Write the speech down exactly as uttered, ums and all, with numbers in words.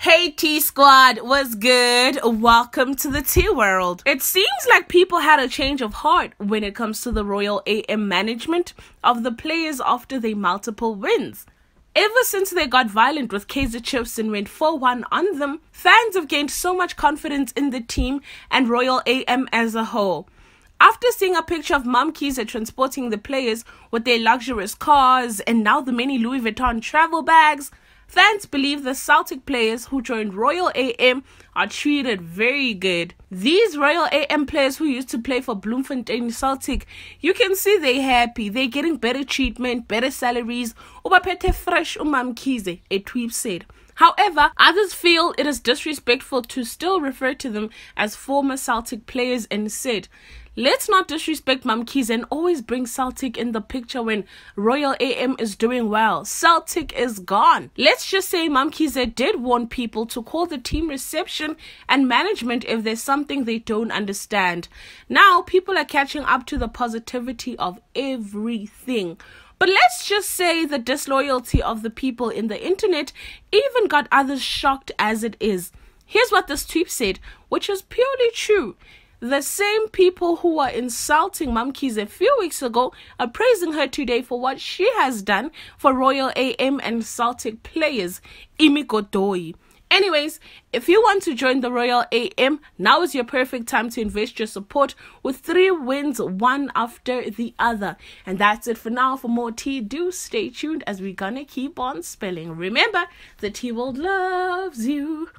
Hey T Squad, what's good? Welcome to the T World. It seems like people had a change of heart when it comes to the Royal A M management of the players after their multiple wins. Ever since they got violent with Kaizer Chiefs and went four one on them, fans have gained so much confidence in the team and Royal A M as a whole. After seeing a picture of Mamkhize transporting the players with their luxurious cars and now the many Louis Vuitton travel bags, fans believe the Celtic players who joined Royal A M are treated very good. These Royal A M players who used to play for Bloemfontein Celtic, you can see they're happy. They're getting better treatment, better salaries. Ubapete fresh uMamkhize, a tweet said. However, others feel it is disrespectful to still refer to them as former Celtic players and said, let's not disrespect Mamkhize and always bring Celtic in the picture when Royal A M is doing well. Celtic is gone. Let's just say Mamkhize did warn people to call the team reception and management if there's something they don't understand. Now, people are catching up to the positivity of everything. But let's just say the disloyalty of the people in the internet even got others shocked as it is. Here's what this tweet said, which is purely true. The same people who were insulting Mamkhize a few weeks ago are praising her today for what she has done for Royal A M and Celtic players. Imigodoi. Anyways, if you want to join the Royal A M, now is your perfect time to invest your support with three wins, one after the other. And that's it for now. For more tea, do stay tuned as we're gonna keep on spilling. Remember, the T World loves you.